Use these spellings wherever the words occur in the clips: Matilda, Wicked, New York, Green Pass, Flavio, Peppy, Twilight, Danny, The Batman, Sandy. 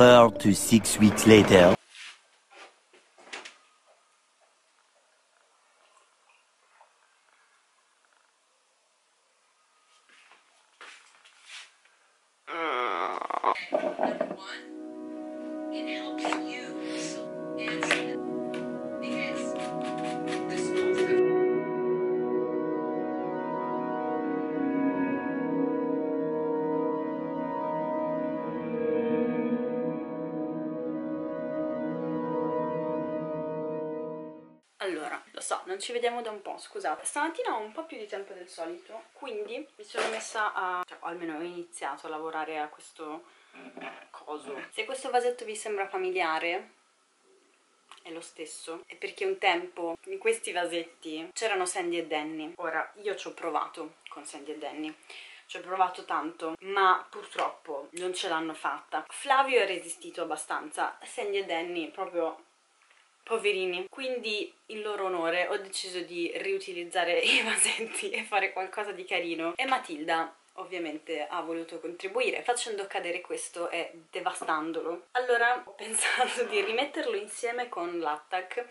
4 to 6 weeks later. Allora, lo so, non ci vediamo da un po', scusate. Stamattina ho un po' più di tempo del solito, quindi mi sono messa a... cioè, almeno ho iniziato a lavorare a questo coso. Se questo vasetto vi sembra familiare, è lo stesso. È perché un tempo in questi vasetti c'erano Sandy e Danny. Ora, io ci ho provato con Sandy e Danny. Ci ho provato tanto, ma purtroppo non ce l'hanno fatta. Flavio ha resistito abbastanza, Sandy e Danny proprio... poverini. Quindi in loro onore ho deciso di riutilizzare i vasetti e fare qualcosa di carino, e Matilda ovviamente ha voluto contribuire facendo cadere questo e devastandolo. Allora ho pensato di rimetterlo insieme con l'attack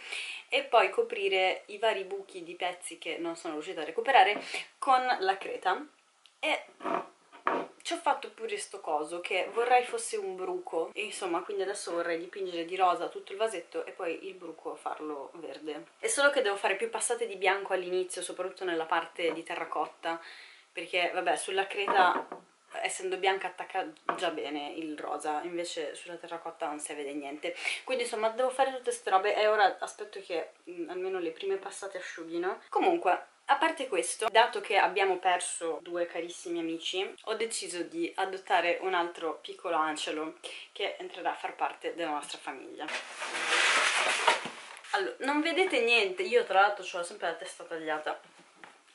e poi coprire i vari buchi di pezzi che non sono riuscita a recuperare con la creta, e ci ho fatto pure sto coso che vorrei fosse un bruco, e insomma, quindi adesso vorrei dipingere di rosa tutto il vasetto e poi il bruco farlo verde. È solo che devo fare più passate di bianco all'inizio, soprattutto nella parte di terracotta, perché vabbè, sulla creta essendo bianca attacca già bene il rosa, invece sulla terracotta non si vede niente. Quindi insomma devo fare tutte queste robe, e ora aspetto che almeno le prime passate asciughino. Comunque, a parte questo, dato che abbiamo perso due carissimi amici, ho deciso di adottare un altro piccolo angelo che entrerà a far parte della nostra famiglia. Allora, non vedete niente, io tra l'altro ho sempre la testa tagliata.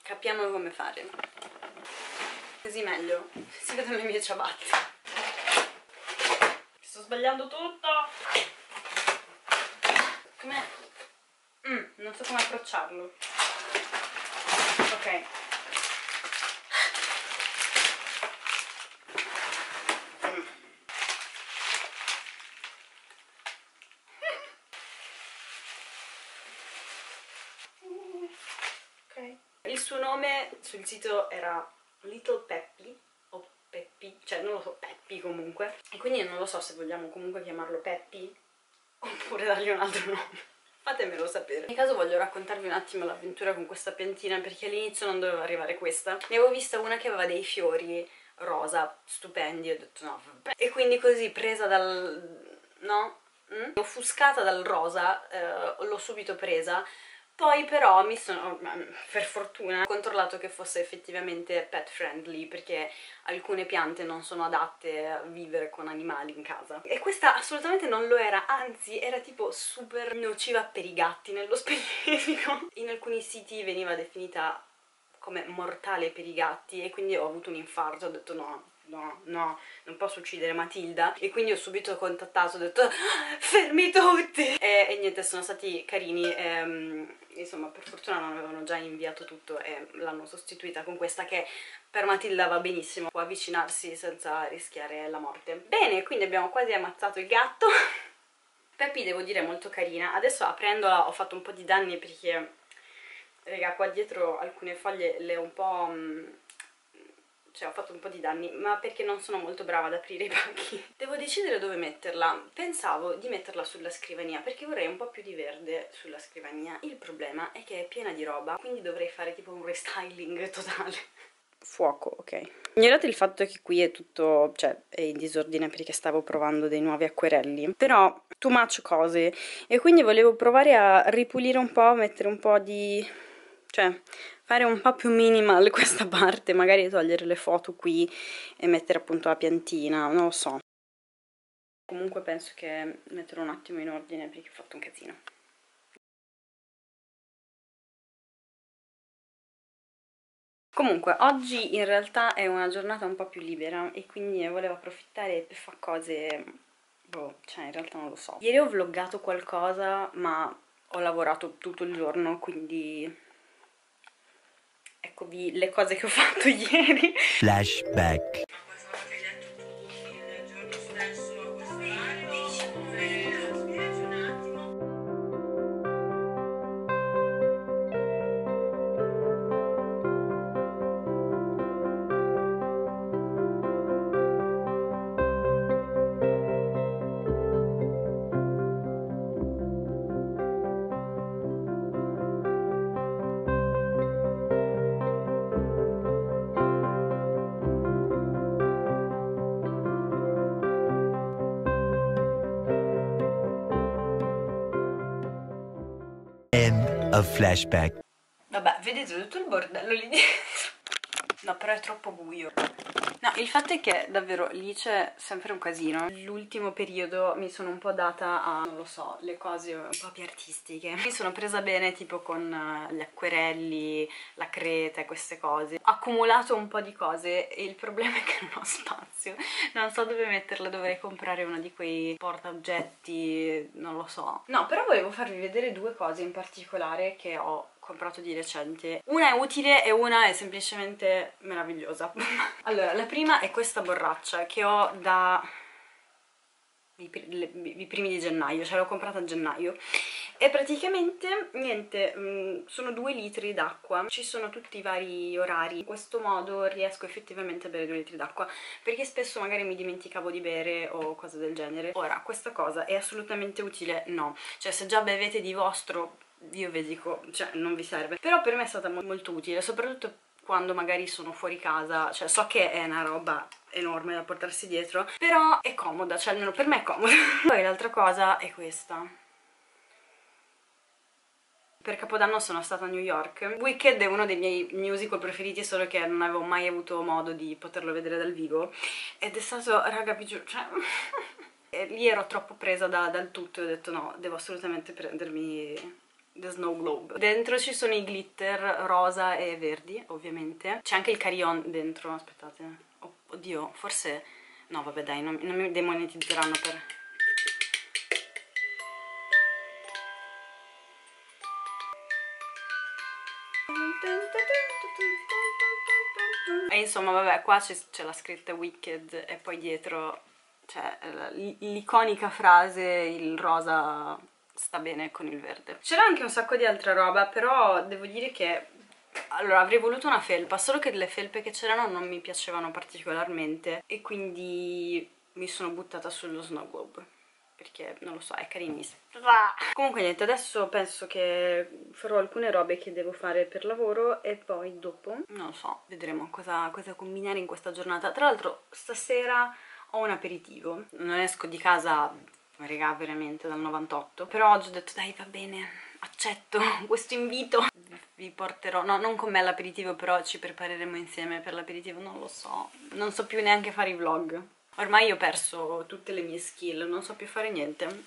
Capiamo come fare. Così meglio, si vedono le mie ciabatte. Sto sbagliando tutto! Come... non so come approcciarlo. Ok. Ok. Il suo nome sul sito era Little Peppy o Peppy, cioè non lo so, Peppy comunque. E quindi non lo so se vogliamo comunque chiamarlo Peppy oppure dargli un altro nome. Fatemelo sapere. In caso voglio raccontarvi un attimo l'avventura con questa piantina, perché all'inizio non doveva arrivare questa. Ne avevo vista una che aveva dei fiori rosa stupendi e ho detto no vabbè. E quindi così, presa dal... no? Offuscata dal rosa, l'ho subito presa. Poi però mi sono, per fortuna, controllato che fosse effettivamente pet friendly, perché alcune piante non sono adatte a vivere con animali in casa. E questa assolutamente non lo era, anzi era tipo super nociva per i gatti nello specifico. In alcuni siti veniva definita come mortale per i gatti, e quindi ho avuto un infarto, ho detto no. No, non posso uccidere Matilda. E quindi ho subito contattato, ho detto fermi tutti! E niente, sono stati carini, insomma per fortuna non avevano già inviato tutto e l'hanno sostituita con questa che per Matilda va benissimo, può avvicinarsi senza rischiare la morte. Bene, quindi abbiamo quasi ammazzato il gatto. Peppy devo dire è molto carina. Adesso aprendola ho fatto un po' di danni perché, raga, qua dietro alcune foglie le ho un po'... cioè ho fatto un po' di danni, ma perché non sono molto brava ad aprire i pacchi. Devo decidere dove metterla. Pensavo di metterla sulla scrivania, perché vorrei un po' più di verde sulla scrivania. Il problema è che è piena di roba, quindi dovrei fare tipo un restyling totale. Fuoco, ok. Ignorate il fatto che qui è tutto, cioè è in disordine perché stavo provando dei nuovi acquerelli, però too much cose, e quindi volevo provare a ripulire un po', mettere un po' di... cioè... fare un po' più minimal questa parte, magari togliere le foto qui e mettere appunto la piantina, non lo so. Comunque penso che metterò un attimo in ordine perché ho fatto un casino. Comunque, oggi in realtà è una giornata un po' più libera e quindi volevo approfittare per fare cose... boh, cioè in realtà non lo so. Ieri ho vloggato qualcosa, ma ho lavorato tutto il giorno, quindi... eccovi le cose che ho fatto ieri. Flashback. Ma questa volta che hai letto tu il giorno stesso a questo orario? of flashback. Vabbè, vedete tutto il bordello lì dietro. No, però è troppo buio. No, il fatto è che davvero lì c'è sempre un casino. L'ultimo periodo mi sono un po' data a, non lo so, le cose un po' più artistiche. Mi sono presa bene tipo con gli acquerelli, la creta e queste cose. Ho accumulato un po' di cose e il problema è che non ho spazio. Non so dove metterle, dovrei comprare uno di quei portaoggetti, non lo so. No, però volevo farvi vedere due cose in particolare che ho comprato di recente. Una è utile e una è semplicemente meravigliosa. Allora, la prima è questa borraccia che ho da i primi di gennaio, cioè l'ho comprata a gennaio, e praticamente niente, sono 2 litri d'acqua, ci sono tutti i vari orari, in questo modo riesco effettivamente a bere 2 litri d'acqua, perché spesso magari mi dimenticavo di bere o cose del genere. Ora, questa cosa è assolutamente utile? No, cioè se già bevete di vostro, io vi dico, cioè non vi serve, però per me è stata molto utile, soprattutto quando magari sono fuori casa, cioè so che è una roba enorme da portarsi dietro, però è comoda, cioè almeno per me è comoda. Poi l'altra cosa è questa. Per Capodanno sono stata a New York. Wicked è uno dei miei musical preferiti, solo che non avevo mai avuto modo di poterlo vedere dal vivo, ed è stato, raga, più giù, cioè... E lì ero troppo presa dal tutto e ho detto no, devo assolutamente prendermi The Snow Globe. Dentro ci sono i glitter rosa e verdi, ovviamente. C'è anche il carillon dentro, aspettate. Oh, oddio, forse... No, vabbè, dai, non mi demonetizzeranno per... E insomma, vabbè, qua c'è la scritta Wicked e poi dietro c'è l'iconica frase, il rosa... sta bene con il verde. C'era anche un sacco di altra roba, però devo dire che allora avrei voluto una felpa, solo che delle felpe che c'erano non mi piacevano particolarmente e quindi mi sono buttata sullo Snow Globe, perché non lo so, è carinissimo. Comunque niente, adesso penso che farò alcune robe che devo fare per lavoro e poi dopo non lo so, vedremo cosa combinare in questa giornata. Tra l'altro stasera ho un aperitivo, non esco di casa, regà, veramente dal 98, però oggi ho detto dai, va bene, accetto questo invito, vi porterò, no, non con me all'aperitivo, però ci prepareremo insieme per l'aperitivo, non lo so, non so più neanche fare i vlog, ormai ho perso tutte le mie skill, non so più fare niente.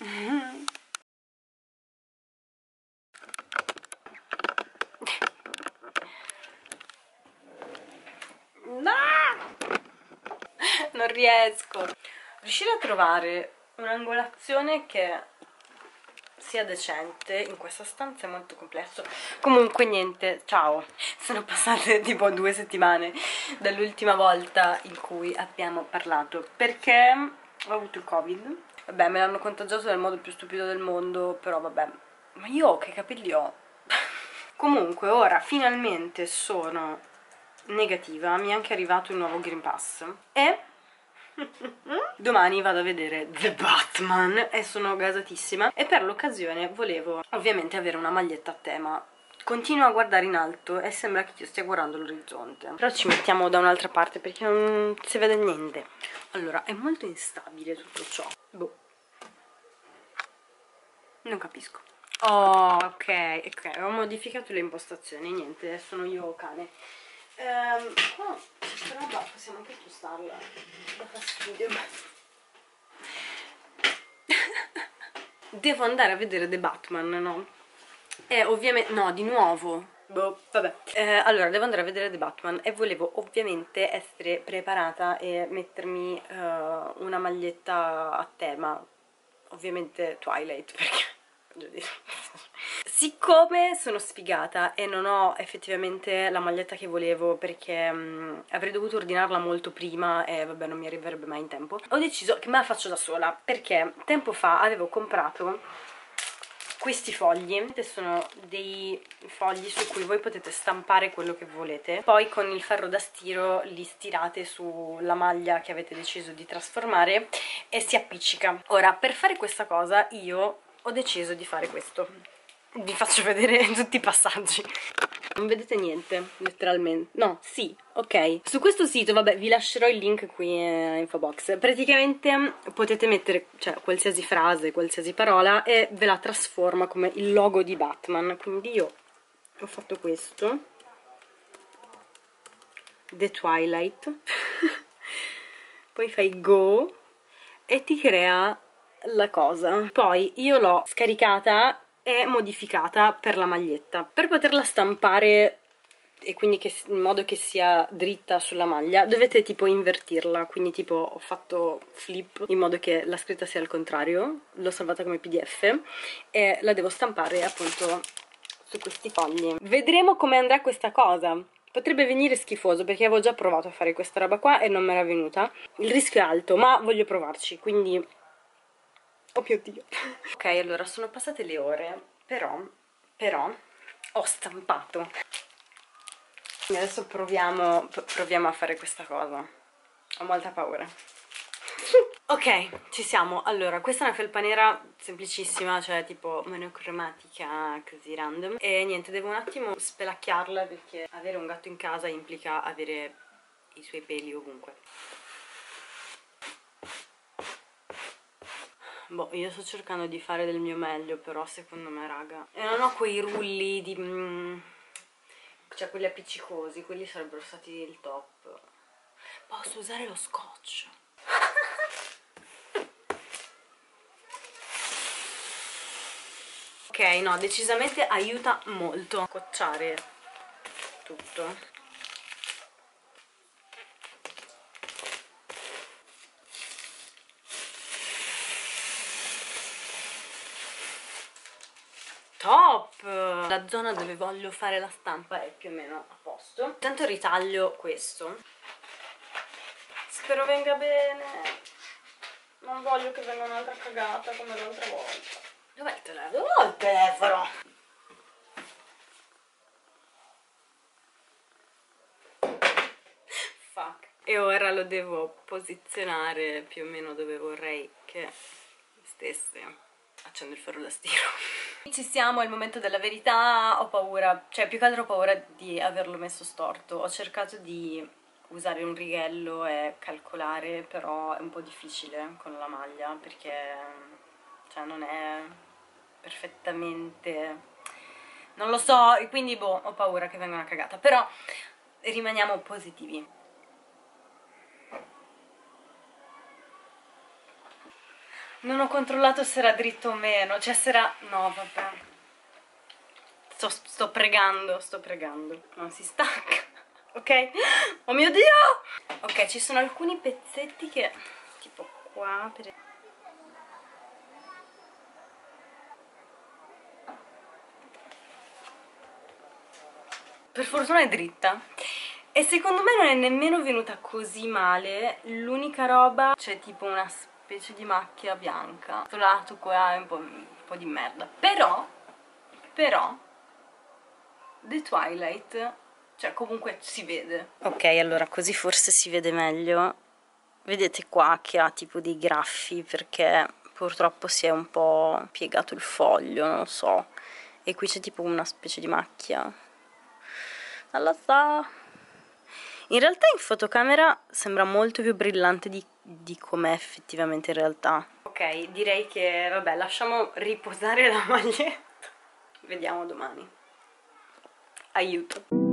No! Non riesco. Riuscire a trovare un'angolazione che sia decente in questa stanza è molto complesso. Comunque niente, ciao. Sono passate tipo 2 settimane dall'ultima volta in cui abbiamo parlato, perché ho avuto il Covid. Vabbè, me l'hanno contagiato nel modo più stupido del mondo, però vabbè. Ma io che capelli ho? Comunque ora finalmente sono negativa, mi è anche arrivato il nuovo Green Pass e... domani vado a vedere The Batman e sono gasatissima, e per l'occasione volevo ovviamente avere una maglietta a tema. Continuo a guardare in alto e sembra che io stia guardando l'orizzonte, però ci mettiamo da un'altra parte perché non si vede niente. Allora, è molto instabile tutto ciò, boh, non capisco. Oh, ok, ho modificato le impostazioni, niente, sono io cane. Qua questa roba possiamo anche spostarla, da fastidio. Devo andare a vedere The Batman, no? Ovviamente, no, di nuovo. Boh, vabbè. Allora, devo andare a vedere The Batman e volevo ovviamente essere preparata e mettermi una maglietta a tema, ovviamente Twilight, perché... Siccome sono sfigata e non ho effettivamente la maglietta che volevo, perché avrei dovuto ordinarla molto prima e vabbè, non mi arriverebbe mai in tempo, ho deciso che me la faccio da sola, perché tempo fa avevo comprato questi fogli, sono dei fogli su cui voi potete stampare quello che volete, poi con il ferro da stiro li stirate sulla maglia che avete deciso di trasformare e si appiccica. Ora, per fare questa cosa io ho deciso di fare questo. Vi faccio vedere tutti i passaggi. non vedete niente, letteralmente. No, sì, ok. Su questo sito, vabbè, vi lascerò il link qui in info box. Praticamente potete mettere, cioè, qualsiasi frase, qualsiasi parola e ve la trasforma come il logo di Batman. Quindi io ho fatto questo. The Twilight. Poi fai go e ti crea la cosa. Poi io l'ho scaricata e modificata per la maglietta, per poterla stampare e quindi che, in modo che sia dritta sulla maglia, dovete tipo invertirla, quindi tipo ho fatto flip in modo che la scritta sia al contrario, l'ho salvata come PDF e la devo stampare appunto su questi fogli. Vedremo come andrà questa cosa. Potrebbe venire schifoso perché avevo già provato a fare questa roba qua e non me era venuta. Il rischio è alto, ma voglio provarci, quindi... Oh mio Dio. Ok, allora, sono passate le ore, però, ho stampato. Adesso proviamo a fare questa cosa. Ho molta paura. Ok, ci siamo. Allora, questa è una felpa nera semplicissima, cioè tipo monocromatica, così random. E niente, devo un attimo spelacchiarla perché avere un gatto in casa implica avere i suoi peli ovunque. Boh, io sto cercando di fare del mio meglio, però secondo me, raga, e non ho quei rulli di... cioè quelli appiccicosi, quelli sarebbero stati il top. Posso usare lo scotch? Ok, no, decisamente aiuta molto scocciare tutto. Top! La zona dove voglio fare la stampa è più o meno a posto. Tanto ritaglio questo. Spero venga bene. Non voglio che venga un'altra cagata come l'altra volta. Dov'è il telefono? Dov'è il telefono? Fuck. E ora lo devo posizionare più o meno dove vorrei che stesse. Accendo il ferro da stiro. Ci siamo, è il momento della verità. Ho paura, cioè più che altro ho paura di averlo messo storto. Ho cercato di usare un righello e calcolare, però è un po' difficile con la maglia perché, cioè, non è perfettamente, non lo so, quindi boh, ho paura che venga una cagata, però rimaniamo positivi. Non ho controllato se era dritto o meno, cioè se era... no, vabbè. Sto pregando, sto pregando. Non si stacca. Ok? Oh mio Dio! Ok, ci sono alcuni pezzetti che... tipo qua... per... per fortuna è dritta. E secondo me non è nemmeno venuta così male. L'unica roba... c'è tipo una... specie di macchia bianca. Questo lato qua è un po' di merda. Però The Twilight, cioè comunque si vede. Ok, allora così forse si vede meglio. Vedete qua che ha tipo dei graffi perché purtroppo si è un po' piegato il foglio, non lo so. E qui c'è tipo una specie di macchia. Alla sa... in realtà in fotocamera sembra molto più brillante di com'è effettivamente in realtà. Ok, direi che vabbè, lasciamo riposare la maglietta. Vediamo domani. Aiuto.